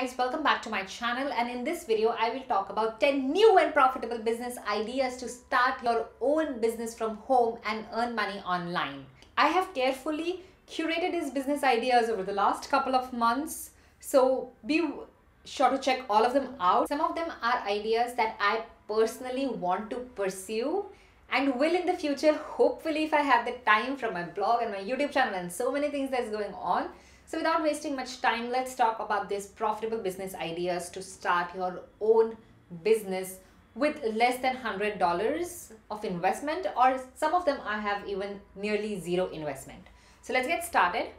guys, welcome back to my channel, and in this video I will talk about 10 new and profitable business ideas to start your own business from home and earn money online. I have carefully curated these business ideas over the last couple of months, so be sure to check all of them out. Some of them are ideas that I personally want to pursue and will in the future, hopefully, if I have the time, from my blog and my YouTube channel and so many things that's going on. So without wasting much time, let's talk about these profitable business ideas to start your own business with less than $100 of investment, or some of them I have even nearly zero investment. So let's get started.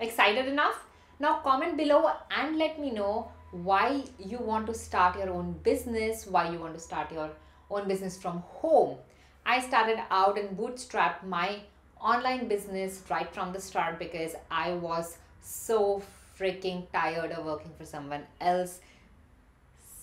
Excited enough? Now comment below and let me know why you want to start your own business, why you want to start your own business from home. I started out and bootstrapped my online business right from the start because I was so freaking tired of working for someone else.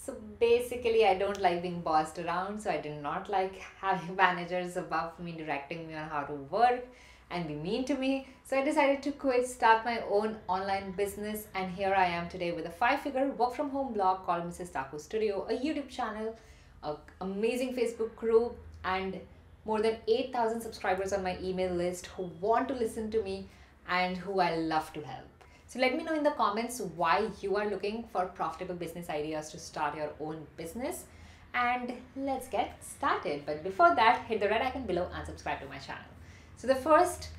So basically, I don't like being bossed around, so I did not like having managers above me directing me on how to work and be mean to me. So I decided to quit, start my own online business, and here I am today with a five-figure work from home blog called Mrs. Taku Studio, a YouTube channel, an amazing Facebook group, and more than 8,000 subscribers on my email list who want to listen to me and who I love to help. So let me know in the comments why you are looking for profitable business ideas to start your own business, and let's get started. But before that, hit the red icon below and subscribe to my channel. So the first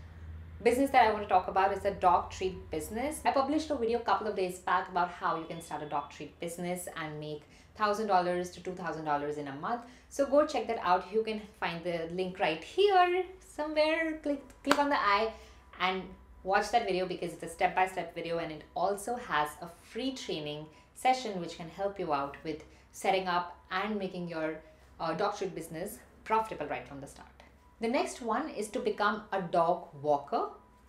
business that I want to talk about is the dog treat business. I published a video a couple of days back about how you can start a dog treat business and make $1,000 to $2,000 in a month. So go check that out. You can find the link right here somewhere. Click on the I and watch that video because it's a step-by-step video, and it also has a free training session which can help you out with setting up and making your dog treat business profitable right from the start. The next one is to become a dog walker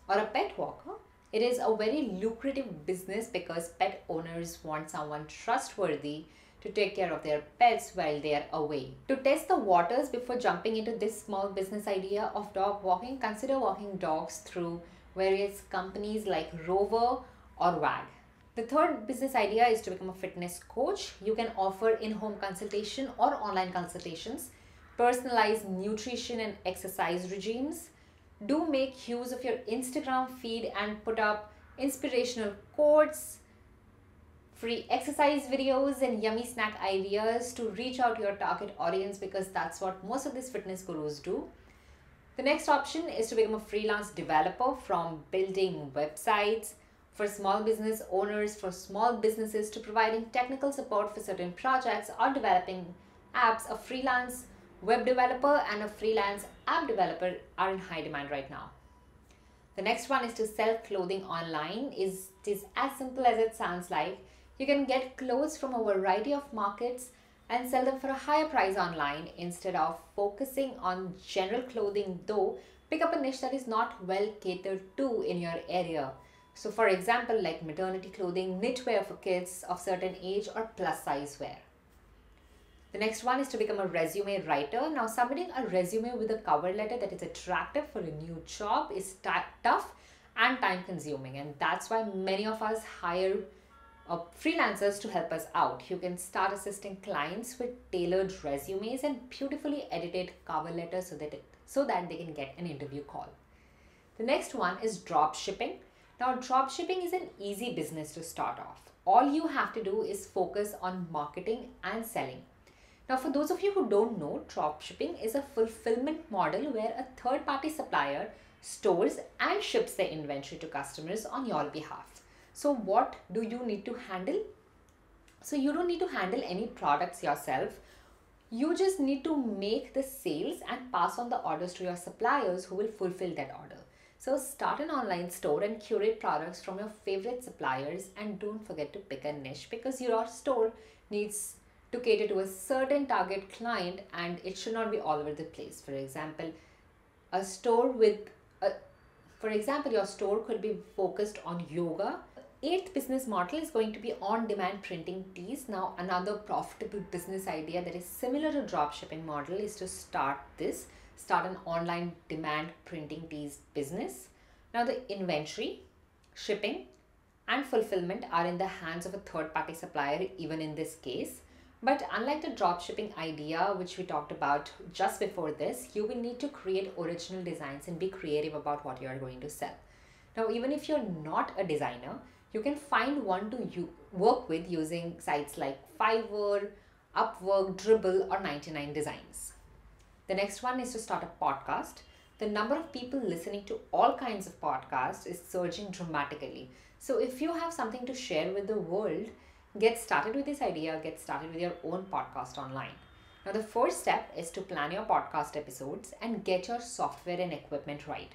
or a pet walker. It is a very lucrative business because pet owners want someone trustworthy to take care of their pets while they are away. To test the waters before jumping into this small business idea of dog walking, consider walking dogs through various companies like Rover or WAG. The third business idea is to become a fitness coach. You can offer in-home consultation or online consultations, personalized nutrition and exercise regimes. Do make use of your Instagram feed and put up inspirational quotes, free exercise videos, and yummy snack ideas to reach out to your target audience, because that's what most of these fitness gurus do. The next option is to become a freelance developer, from building websites for small business owners, for small businesses, to providing technical support for certain projects or developing apps. A freelance web developer and a freelance app developer are in high demand right now. The next one is to sell clothing online. It is as simple as it sounds like. You can get clothes from a variety of markets and sell them for a higher price online. Instead of focusing on general clothing though, pick up a niche that is not well catered to in your area. So for example, like maternity clothing, knitwear for kids of certain age, or plus size wear. The next one is to become a resume writer. Now submitting a resume with a cover letter that is attractive for a new job is tough and time consuming, and that's why many of us hire freelancers to help us out. You can start assisting clients with tailored resumes and beautifully edited cover letters so that they can get an interview call. The next one is drop shipping. Now drop shipping is an easy business to start off. All you have to do is focus on marketing and selling. Now for those of you who don't know, drop shipping is a fulfillment model where a third party supplier stores and ships their inventory to customers on your behalf. So what do you need to handle? So you don't need to handle any products yourself. You just need to make the sales and pass on the orders to your suppliers who will fulfill that order. So start an online store and curate products from your favorite suppliers, and don't forget to pick a niche because your store needs to cater to a certain target client and it should not be all over the place. For example, your store could be focused on yoga. Eighth business model is going to be on-demand printing teas. Now another profitable business idea that is similar to dropshipping model is to start an online demand printing teas business. Now the inventory, shipping, and fulfillment are in the hands of a third-party supplier even in this case. But unlike the dropshipping idea which we talked about just before this, you will need to create original designs and be creative about what you are going to sell. Now, even if you're not a designer, you can find one to work with using sites like Fiverr, Upwork, Dribbble or 99designs. The next one is to start a podcast. The number of people listening to all kinds of podcasts is surging dramatically. So if you have something to share with the world, get started with this idea, get started with your own podcast online. Now, the first step is to plan your podcast episodes and get your software and equipment right.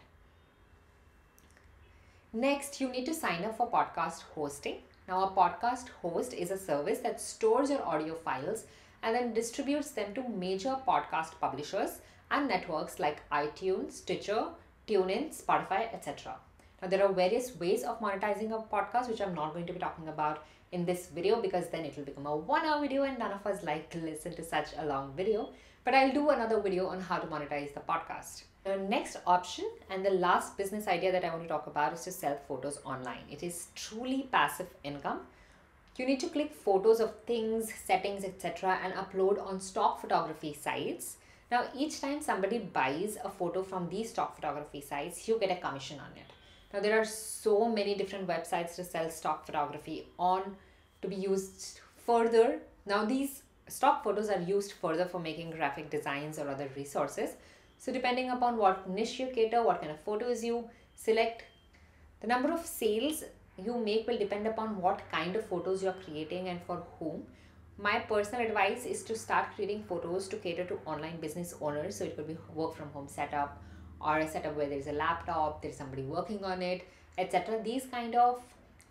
Next, you need to sign up for podcast hosting. Now, a podcast host is a service that stores your audio files and then distributes them to major podcast publishers and networks like iTunes, Stitcher, TuneIn, Spotify, etc. Now, there are various ways of monetizing a podcast, which I'm not going to be talking about in this video because then it will become a 1-hour video and none of us like to listen to such a long video. But I'll do another video on how to monetize the podcast. The next option and the last business idea that I want to talk about is to sell photos online. It is truly passive income. You need to click photos of things, settings, etc. and upload on stock photography sites. Now, each time somebody buys a photo from these stock photography sites, you get a commission on it. Now, there are so many different websites to sell stock photography on to be used further. Now, these stock photos are used further for making graphic designs or other resources. So depending upon what niche you cater, what kind of photos you select, the number of sales you make will depend upon what kind of photos you're creating and for whom. My personal advice is to start creating photos to cater to online business owners. So it could be work from home setup, or a setup where there's a laptop, there's somebody working on it, etc. These kind of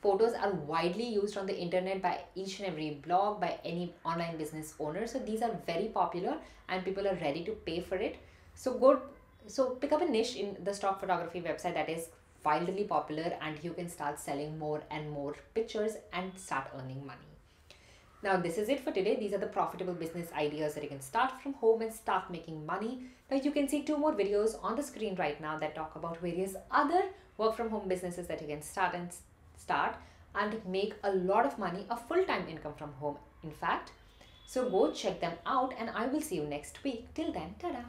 photos are widely used on the internet by each and every blog, by any online business owner. So these are very popular and people are ready to pay for it. So pick up a niche in the stock photography website that is wildly popular and you can start selling more and more pictures and start earning money. Now, this is it for today. These are the profitable business ideas that you can start from home and start making money. Now, you can see 2 more videos on the screen right now that talk about various other work from home businesses that you can start and make a lot of money, a full-time income from home, in fact. So go check them out and I will see you next week. Till then, ta-da!